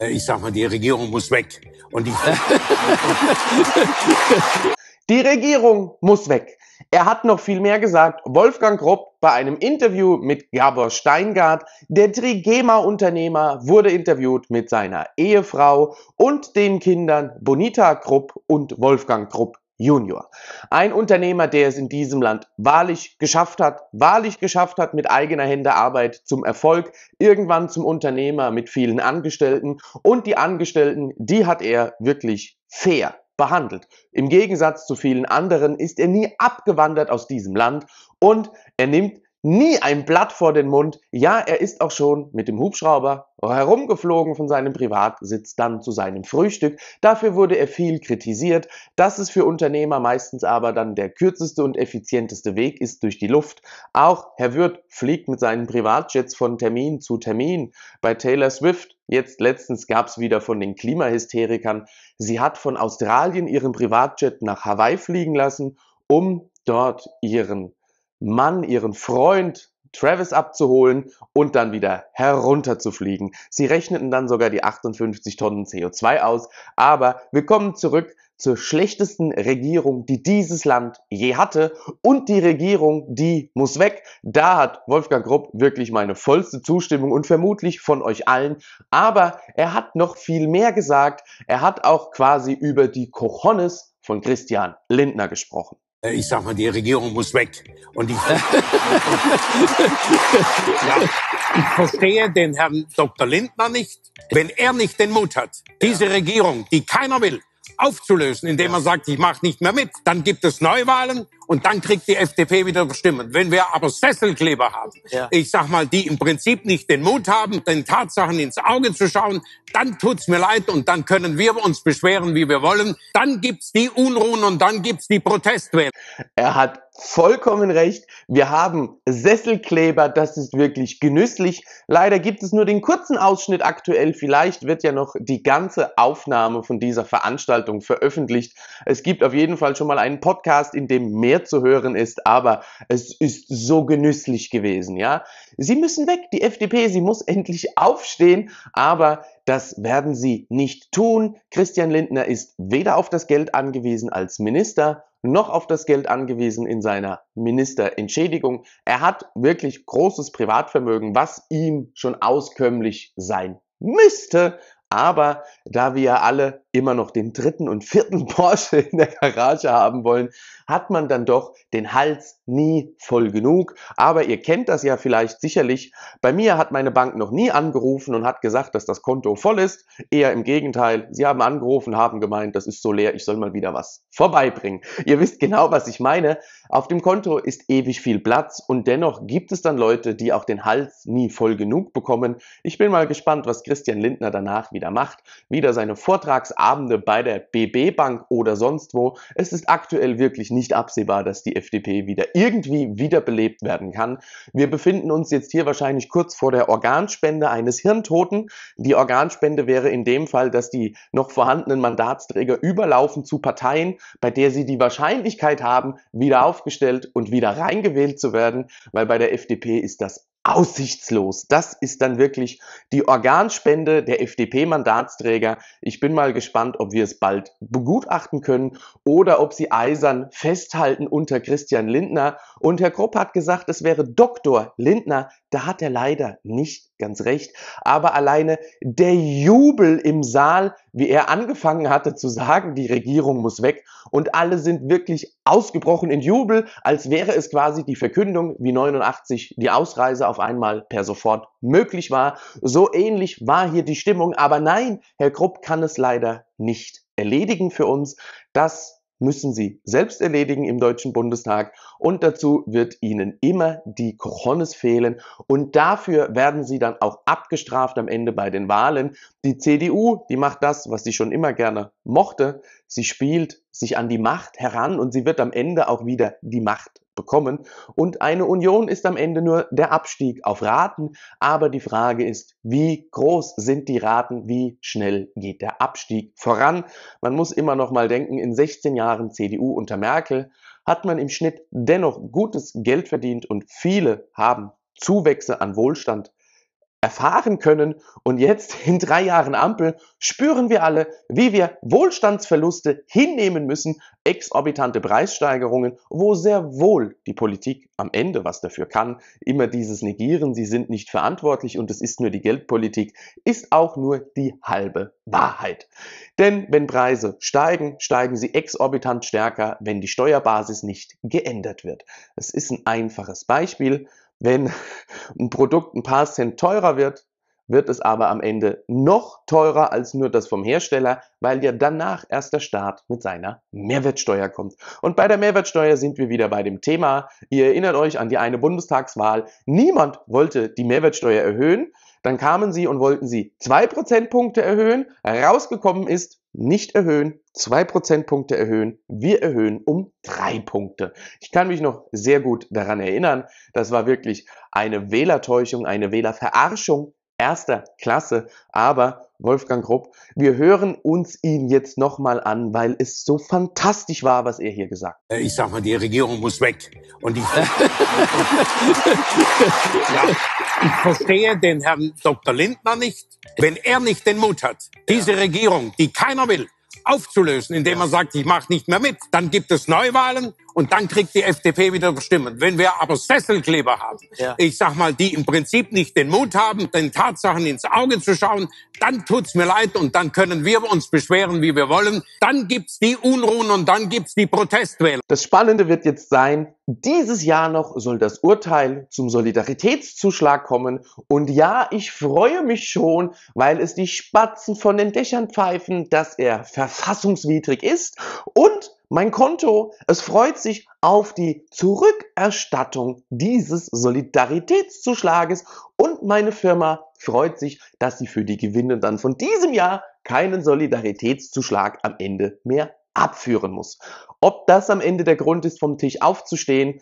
Ich sag mal, die Regierung muss weg. Die Regierung muss weg. Er hat noch viel mehr gesagt, Wolfgang Grupp, bei einem Interview mit Gabor Steingart. Der Trigema-Unternehmer wurde interviewt mit seiner Ehefrau und den Kindern Bonita Grupp und Wolfgang Grupp Junior. Ein Unternehmer, der es in diesem Land wahrlich geschafft hat, mit eigener Hände Arbeit zum Erfolg, irgendwann zum Unternehmer mit vielen Angestellten, und die Angestellten, die hat er wirklich fair behandelt. Im Gegensatz zu vielen anderen ist er nie abgewandert aus diesem Land und er nimmt nie ein Blatt vor den Mund. Ja, er ist auch schon mit dem Hubschrauber herumgeflogen von seinem Privatsitz dann zu seinem Frühstück. Dafür wurde er viel kritisiert. Das ist für Unternehmer meistens aber dann der kürzeste und effizienteste Weg ist durch die Luft. Auch Herr Wirth fliegt mit seinen Privatjets von Termin zu Termin. Bei Taylor Swift, jetzt letztens gab es wieder von den Klimahysterikern, sie hat von Australien ihren Privatjet nach Hawaii fliegen lassen, um dort ihren Freund Travis abzuholen und dann wieder herunterzufliegen. Sie rechneten dann sogar die 58 Tonnen CO2 aus, aber wir kommen zurück zur schlechtesten Regierung, die dieses Land je hatte, und die Regierung, die muss weg. Da hat Wolfgang Grupp wirklich meine vollste Zustimmung und vermutlich von euch allen, aber er hat noch viel mehr gesagt. Er hat auch quasi über die Cojones von Christian Lindner gesprochen. Ich sag mal, die Regierung muss weg. Ich verstehe den Herrn Dr. Lindner nicht, wenn er nicht den Mut hat, diese Regierung, die keiner will, aufzulösen, indem er sagt, ich mache nicht mehr mit. Dann gibt es Neuwahlen und dann kriegt die FDP wieder Stimmen. Wenn wir aber Sesselkleber haben, ich sag mal, die im Prinzip nicht den Mut haben, den Tatsachen ins Auge zu schauen, dann tut's mir leid und dann können wir uns beschweren, wie wir wollen. Dann gibt's die Unruhen und dann gibt's die Protestwellen. Er hat vollkommen recht. Wir haben Sesselkleber, das ist wirklich genüsslich. Leider gibt es nur den kurzen Ausschnitt aktuell. Vielleicht wird ja noch die ganze Aufnahme von dieser Veranstaltung veröffentlicht. Es gibt auf jeden Fall schon mal einen Podcast, in dem mehr zu hören ist, aber es ist so genüsslich gewesen, ja. Sie müssen weg, die FDP, sie muss endlich aufstehen, aber das werden sie nicht tun. Christian Lindner ist weder auf das Geld angewiesen als Minister, noch auf das Geld angewiesen in seiner Ministerentschädigung. Er hat wirklich großes Privatvermögen, was ihm schon auskömmlich sein müsste. Aber da wir alle immer noch den 3. und 4. Porsche in der Garage haben wollen, hat man dann doch den Hals nie voll genug. Aber ihr kennt das ja vielleicht sicherlich. Bei mir hat meine Bank noch nie angerufen und hat gesagt, dass das Konto voll ist. Eher im Gegenteil, sie haben angerufen, haben gemeint, das ist so leer, ich soll mal wieder was vorbeibringen. Ihr wisst genau, was ich meine. Auf dem Konto ist ewig viel Platz und dennoch gibt es dann Leute, die auch den Hals nie voll genug bekommen. Ich bin mal gespannt, was Christian Lindner danach wieder macht. Wieder seine Vortragsabende bei der BB-Bank oder sonst wo. Es ist aktuell wirklich nicht absehbar, dass die FDP wieder irgendwie wiederbelebt werden kann. Wir befinden uns jetzt hier wahrscheinlich kurz vor der Organspende eines Hirntoten. Die Organspende wäre in dem Fall, dass die noch vorhandenen Mandatsträger überlaufen zu Parteien, bei der sie die Wahrscheinlichkeit haben, wieder aufgestellt und wieder reingewählt zu werden, weil bei der FDP ist das aussichtslos. Das ist dann wirklich die Organspende der FDP-Mandatsträger. Ich bin mal gespannt, ob wir es bald begutachten können oder ob sie eisern festhalten unter Christian Lindner. Und Herr Grupp hat gesagt, es wäre Dr. Lindner. Da hat er leider nicht ganz recht. Aber alleine der Jubel im Saal, wie er angefangen hatte zu sagen, die Regierung muss weg. Und alle sind wirklich ausgebrochen in Jubel, als wäre es quasi die Verkündung, wie 89 die Ausreise auf einmal per sofort möglich war. So ähnlich war hier die Stimmung. Aber nein, Herr Grupp kann es leider nicht erledigen für uns. Das müssen sie selbst erledigen im Deutschen Bundestag und dazu wird ihnen immer die Cojones fehlen und dafür werden sie dann auch abgestraft am Ende bei den Wahlen. Die CDU, die macht das, was sie schon immer gerne mochte, sie spielt sich an die Macht heran und sie wird am Ende auch wieder die Macht bekommen. Und eine Union ist am Ende nur der Abstieg auf Raten, aber die Frage ist, wie groß sind die Raten, wie schnell geht der Abstieg voran? Man muss immer noch mal denken, in 16 Jahren CDU unter Merkel hat man im Schnitt dennoch gutes Geld verdient und viele haben Zuwächse an Wohlstand erfahren können. Und jetzt in 3 Jahren Ampel spüren wir alle, wie wir Wohlstandsverluste hinnehmen müssen, exorbitante Preissteigerungen, wo sehr wohl die Politik am Ende was dafür kann. Immer dieses Negieren, sie sind nicht verantwortlich und es ist nur die Geldpolitik, ist auch nur die halbe Wahrheit. Denn wenn Preise steigen, steigen sie exorbitant stärker, wenn die Steuerbasis nicht geändert wird. Es ist ein einfaches Beispiel. Wenn ein Produkt ein paar Cent teurer wird, wird es aber am Ende noch teurer als nur das vom Hersteller, weil ja danach erst der Staat mit seiner Mehrwertsteuer kommt. Und bei der Mehrwertsteuer sind wir wieder bei dem Thema. Ihr erinnert euch an die eine Bundestagswahl. Niemand wollte die Mehrwertsteuer erhöhen. Dann kamen sie und wollten sie 2 Prozentpunkte erhöhen. Rausgekommen ist, nicht erhöhen, 2 Prozentpunkte erhöhen, wir erhöhen um 3 Punkte. Ich kann mich noch sehr gut daran erinnern, das war wirklich eine Wählertäuschung, eine Wählerverarschung erster Klasse, aber Wolfgang Grupp, wir hören uns ihn jetzt nochmal an, weil es so fantastisch war, was er hier gesagt hat. Ich sag mal, die Regierung muss weg. Und ich, ich verstehe den Herrn Dr. Lindner nicht, wenn er nicht den Mut hat, diese Regierung, die keiner will, aufzulösen, indem er sagt, ich mache nicht mehr mit. Dann gibt es Neuwahlen und dann kriegt die FDP wieder Stimmen. Wenn wir aber Sesselkleber haben, ich sag mal, die im Prinzip nicht den Mut haben, den Tatsachen ins Auge zu schauen, dann tut's mir leid und dann können wir uns beschweren, wie wir wollen. Dann gibt's die Unruhen und dann gibt's die Protestwähler. Das Spannende wird jetzt sein, dieses Jahr noch soll das Urteil zum Solidaritätszuschlag kommen. Und ja, ich freue mich schon, weil es die Spatzen von den Dächern pfeifen, dass er verfassungswidrig ist. Und mein Konto, es freut sich auf die Zurückerstattung dieses Solidaritätszuschlages. Und meine Firma freut sich, dass sie für die Gewinne dann von diesem Jahr keinen Solidaritätszuschlag am Ende mehr abführen muss. Ob das am Ende der Grund ist, vom Tisch aufzustehen,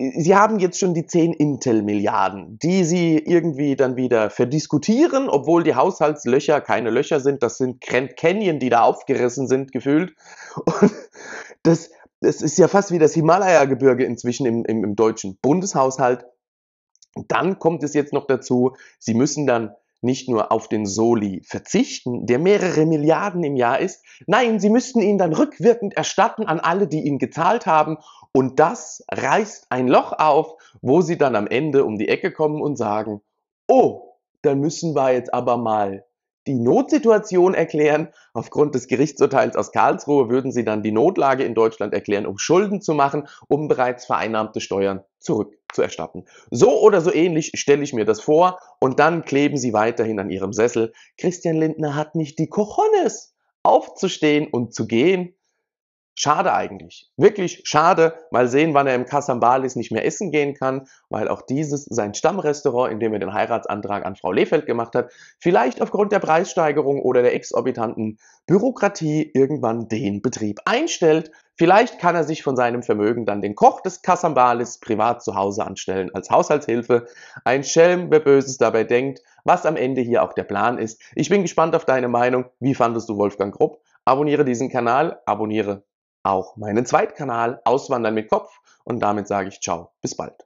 Sie haben jetzt schon die 10 Intel-Milliarden, die Sie irgendwie dann wieder verdiskutieren, obwohl die Haushaltslöcher keine Löcher sind, das sind Grand Canyon, die da aufgerissen sind, gefühlt. Und das ist ja fast wie das Himalaya-Gebirge inzwischen im deutschen Bundeshaushalt. Und dann kommt es jetzt noch dazu, Sie müssen dann nicht nur auf den Soli verzichten, der mehrere Milliarden im Jahr ist. Nein, sie müssten ihn dann rückwirkend erstatten an alle, die ihn gezahlt haben. Und das reißt ein Loch auf, wo sie dann am Ende um die Ecke kommen und sagen, oh, dann müssen wir jetzt aber mal die Notsituation erklären. Aufgrund des Gerichtsurteils aus Karlsruhe würden sie dann die Notlage in Deutschland erklären, um Schulden zu machen, um bereits vereinnahmte Steuern zurückzuerstatten. So oder so ähnlich stelle ich mir das vor und dann kleben sie weiterhin an ihrem Sessel. Christian Lindner hat nicht die Cojones, aufzustehen und zu gehen. Schade eigentlich. Wirklich schade. Mal sehen, wann er im Kasambalis nicht mehr essen gehen kann, weil auch dieses sein Stammrestaurant, in dem er den Heiratsantrag an Frau Lefeld gemacht hat, vielleicht aufgrund der Preissteigerung oder der exorbitanten Bürokratie irgendwann den Betrieb einstellt. Vielleicht kann er sich von seinem Vermögen dann den Koch des Kasambalis privat zu Hause anstellen als Haushaltshilfe. Ein Schelm, wer Böses dabei denkt, was am Ende hier auch der Plan ist. Ich bin gespannt auf deine Meinung. Wie fandest du Wolfgang Grupp? Abonniere diesen Kanal, abonniere auch meinen Zweitkanal Auswandern mit Kopf und damit sage ich ciao, bis bald.